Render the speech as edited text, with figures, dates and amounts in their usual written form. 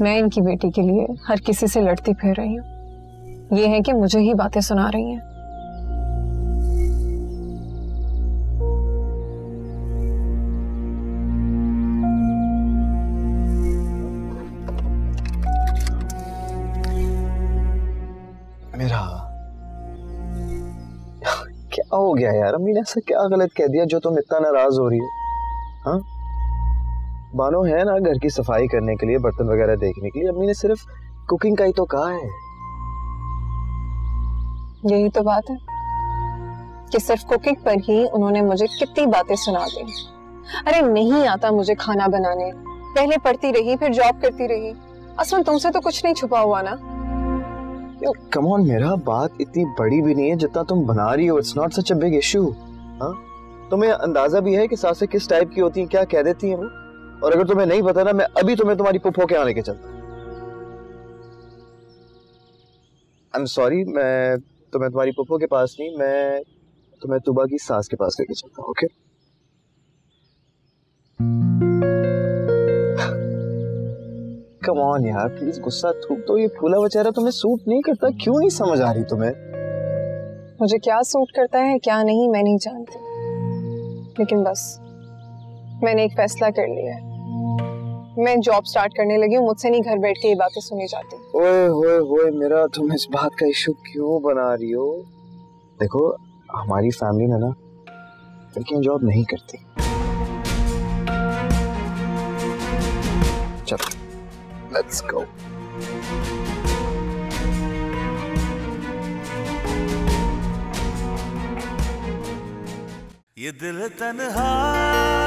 मैं इनकी बेटी के लिए हर किसी से लड़ती फिर रही हूँ। ये है कि मुझे ही बातें सुना रही हैं। मेरा क्या हो गया यार? अम्मी ने ऐसा क्या गलत कह दिया जो तुम इतना नाराज हो रही हो? हाँ बानो है ना घर की सफाई करने के लिए, बर्तन वगैरह देखने के लिए। अम्मी ने सिर्फ कुकिंग का ही तो कहा है। यही तो बात है कि सिर्फ कुकिंग पर ही उन्होंने मुझे कितनी बातें सुना दी। अरे नहीं आता मुझे खाना बनाने, पहले पढ़ती रही फिर जॉब करती रही। असलन तुमसे तो कुछ नहीं छुपा हुआ ना। यार कम ऑन मेरा, बात इतनी बड़ी भी नहीं है जितना तुम बना रही हो। It's not such a big issue. हाँ तुम्हें अंदाजा भी है कि सासें किस टाइप की होती हैं, क्या कह देती हैं वो। और अगर तुम्हें नहीं पता ना, मैं अभी तुम्हें तुम्हारी पुप्पो के यहाँ लेके चलता। I'm sorry, मैं तुम्हें तुम्हारी पुप्पो के पास नहीं, मैं तुम्हें तुबा की सास के पास लेके चलता हूँ। ओके कम ऑन यार प्लीज गुस्सा थूक दो। ये फूला बेचारा तुम्हें सूट नहीं करता। क्यों नहीं समझ आ रही तुम्हें? मुझे क्या सूट करता है क्या नहीं मैं नहीं जानती, लेकिन बस मैंने एक फैसला कर लिया है। मैं जॉब स्टार्ट करने लगी हूँ, मुझसे नहीं घर बैठ के ये बातें सुनी जाती। ओए होए होए मेरा, तुम इस बात का इशू क्यों बना रही हो? देखो हमारी फैमिली में ना लड़कियां जॉब नहीं करती। चलो लेट्स गो। ये दिल तन्हा